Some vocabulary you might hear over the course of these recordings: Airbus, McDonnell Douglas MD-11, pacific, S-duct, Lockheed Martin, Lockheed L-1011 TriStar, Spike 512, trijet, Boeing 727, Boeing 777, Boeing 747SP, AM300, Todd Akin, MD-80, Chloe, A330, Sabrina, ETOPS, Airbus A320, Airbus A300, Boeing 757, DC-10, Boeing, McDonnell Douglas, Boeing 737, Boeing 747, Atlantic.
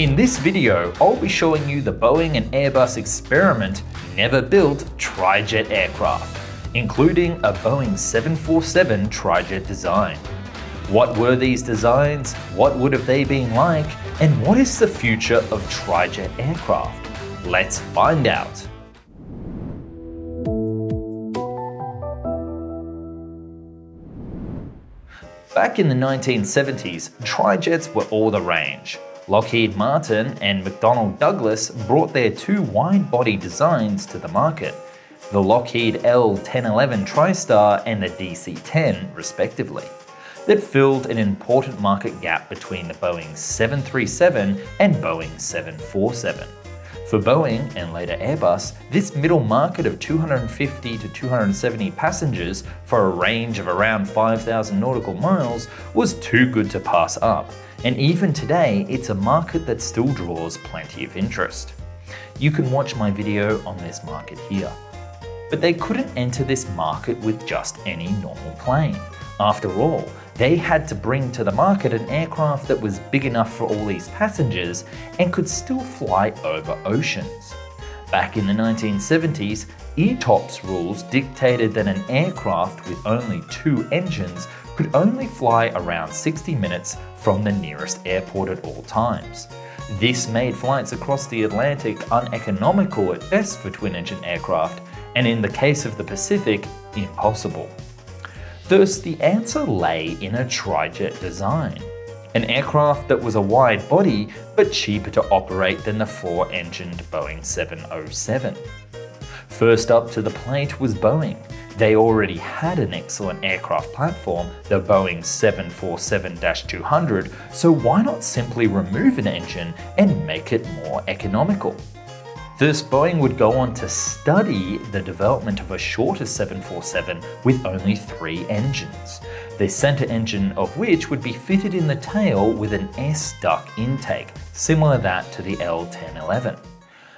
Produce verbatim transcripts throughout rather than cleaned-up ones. In this video, I'll be showing you the Boeing and Airbus experiment never built trijet aircraft, including a Boeing seven forty-seven trijet design. What were these designs, what would have they been like, and what is the future of trijet aircraft? Let's find out. Back in the nineteen seventies, trijets were all the rage. Lockheed Martin and McDonnell Douglas brought their two wide-body designs to the market, the Lockheed L ten eleven TriStar and the D C ten, respectively, that filled an important market gap between the Boeing seven thirty-seven and Boeing seven forty-seven. For Boeing, and later Airbus, this middle market of two hundred fifty to two hundred seventy passengers for a range of around five thousand nautical miles was too good to pass up. And even today, it's a market that still draws plenty of interest. You can watch my video on this market here. But they couldn't enter this market with just any normal plane. After all, they had to bring to the market an aircraft that was big enough for all these passengers and could still fly over oceans. Back in the nineteen seventies, E TOPS rules dictated that an aircraft with only two engines could only fly around sixty minutes from the nearest airport at all times. This made flights across the Atlantic uneconomical at best for twin-engine aircraft, and in the case of the Pacific, impossible. Thus, the answer lay in a trijet design, an aircraft that was a wide body but cheaper to operate than the four-engined Boeing seven oh seven. First up to the plate was Boeing. They already had an excellent aircraft platform, the Boeing seven forty-seven two hundred, so why not simply remove an engine and make it more economical? Thus, Boeing would go on to study the development of a shorter seven forty-seven with only three engines, the center engine of which would be fitted in the tail with an S-duct intake, similar that to the L ten eleven.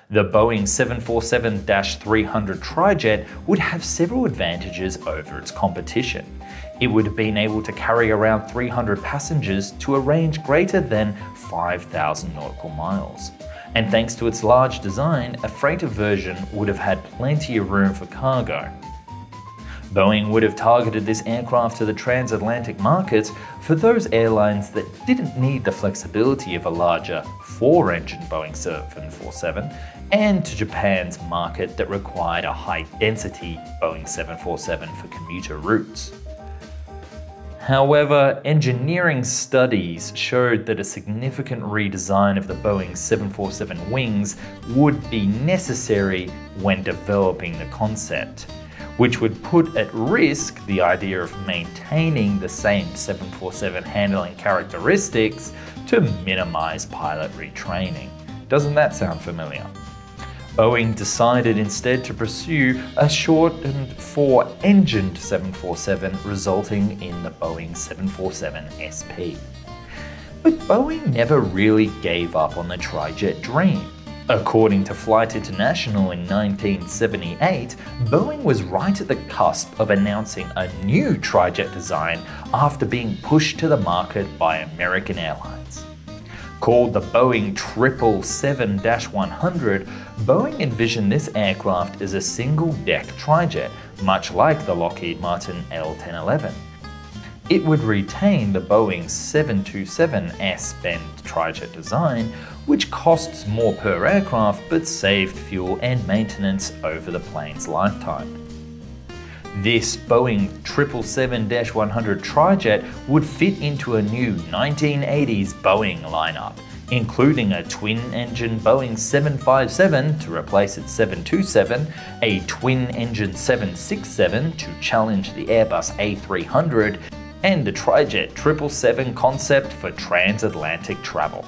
The Boeing seven forty-seven three hundred trijet would have several advantages over its competition. It would have been able to carry around three hundred passengers to a range greater than five thousand nautical miles. And thanks to its large design, a freighter version would have had plenty of room for cargo. Boeing would have targeted this aircraft to the transatlantic market for those airlines that didn't need the flexibility of a larger four-engine Boeing seven forty-seven, and to Japan's market that required a high-density Boeing seven forty-seven for commuter routes. However, engineering studies showed that a significant redesign of the Boeing seven forty-seven wings would be necessary when developing the concept, which would put at risk the idea of maintaining the same seven forty-seven handling characteristics to minimize pilot retraining. Doesn't that sound familiar? Boeing decided instead to pursue a shortened four-engined seven forty-seven, resulting in the Boeing seven forty-seven S P. But Boeing never really gave up on the trijet dream. According to Flight International in nineteen seventy-eight, Boeing was right at the cusp of announcing a new trijet design after being pushed to the market by American Airlines. Called the Boeing seven seventy-seven one hundred, Boeing envisioned this aircraft as a single-deck trijet, much like the Lockheed Martin L ten eleven. It would retain the Boeing seven twenty-seven S Bend trijet design, which costs more per aircraft but saved fuel and maintenance over the plane's lifetime. This Boeing seven seventy-seven one hundred trijet would fit into a new nineteen eighties Boeing lineup, including a twin-engine Boeing seven fifty-seven to replace its seven twenty-seven, a twin-engine seven sixty-seven to challenge the Airbus A three hundred, and the trijet seven seventy-seven concept for transatlantic travel.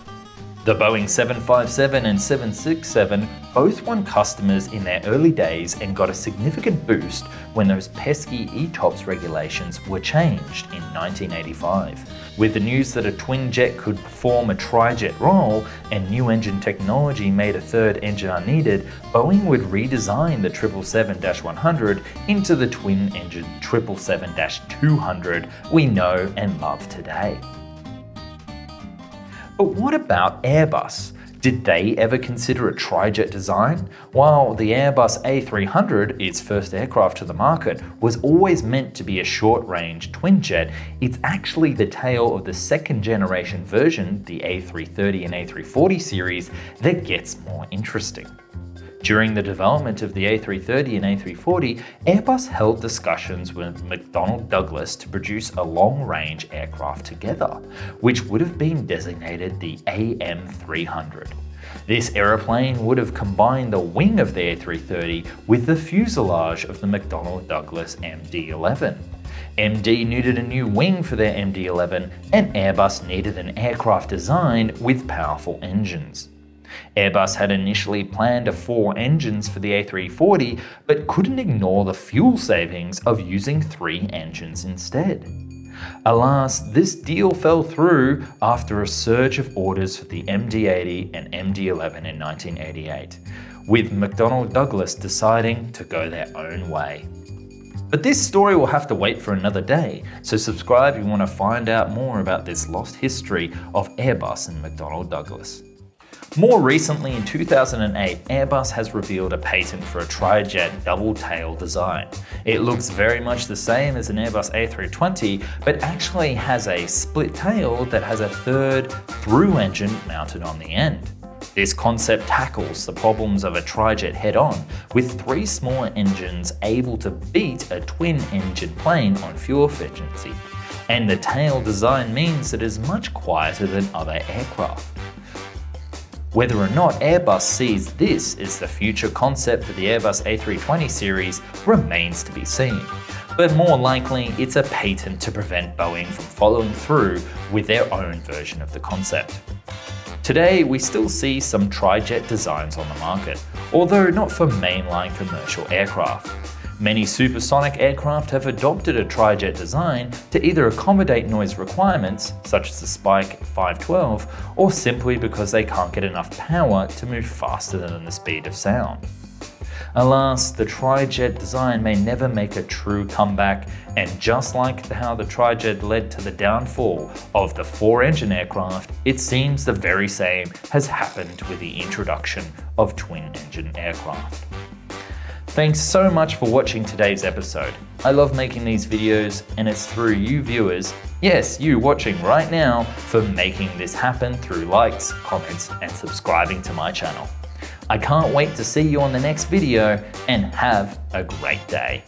The Boeing seven fifty-seven and seven sixty-seven both won customers in their early days and got a significant boost when those pesky E TOPS regulations were changed in nineteen eighty-five. With the news that a twin jet could perform a trijet role and new engine technology made a third engine unneeded, Boeing would redesign the seven seventy-seven one hundred into the twin engine seven seventy-seven two hundred we know and love today. But what about Airbus? Did they ever consider a trijet design? While the Airbus A three hundred, its first aircraft to the market, was always meant to be a short-range twinjet, it's actually the tail of the second-generation version, the A three thirty and A three forty series, that gets more interesting. During the development of the A three thirty and A three forty, Airbus held discussions with McDonnell Douglas to produce a long-range aircraft together, which would have been designated the A M three hundred. This aeroplane would have combined the wing of the A three thirty with the fuselage of the McDonnell Douglas M D eleven. M D needed a new wing for their M D eleven, and Airbus needed an aircraft design with powerful engines. Airbus had initially planned four engines for the A three forty, but couldn't ignore the fuel savings of using three engines instead. Alas, this deal fell through after a surge of orders for the M D eighty and M D eleven in nineteen eighty-eight, with McDonnell Douglas deciding to go their own way. But this story will have to wait for another day, so subscribe if you want to find out more about this lost history of Airbus and McDonnell Douglas. More recently, in two thousand eight, Airbus has revealed a patent for a trijet double-tail design. It looks very much the same as an Airbus A three twenty, but actually has a split tail that has a third through engine mounted on the end. This concept tackles the problems of a trijet head-on, with three smaller engines able to beat a twin-engine plane on fuel efficiency, and the tail design means it is much quieter than other aircraft. Whether or not Airbus sees this as the future concept for the Airbus A three twenty series remains to be seen, but more likely it's a patent to prevent Boeing from following through with their own version of the concept. Today we still see some trijet designs on the market, although not for mainline commercial aircraft. Many supersonic aircraft have adopted a trijet design to either accommodate noise requirements, such as the Spike five twelve, or simply because they can't get enough power to move faster than the speed of sound. Alas, the trijet design may never make a true comeback, and just like how the trijet led to the downfall of the four-engine aircraft, it seems the very same has happened with the introduction of twin-engine aircraft. Thanks so much for watching today's episode. I love making these videos, and it's through you viewers, yes, you watching right now, for making this happen through likes, comments, and subscribing to my channel. I can't wait to see you on the next video, and have a great day.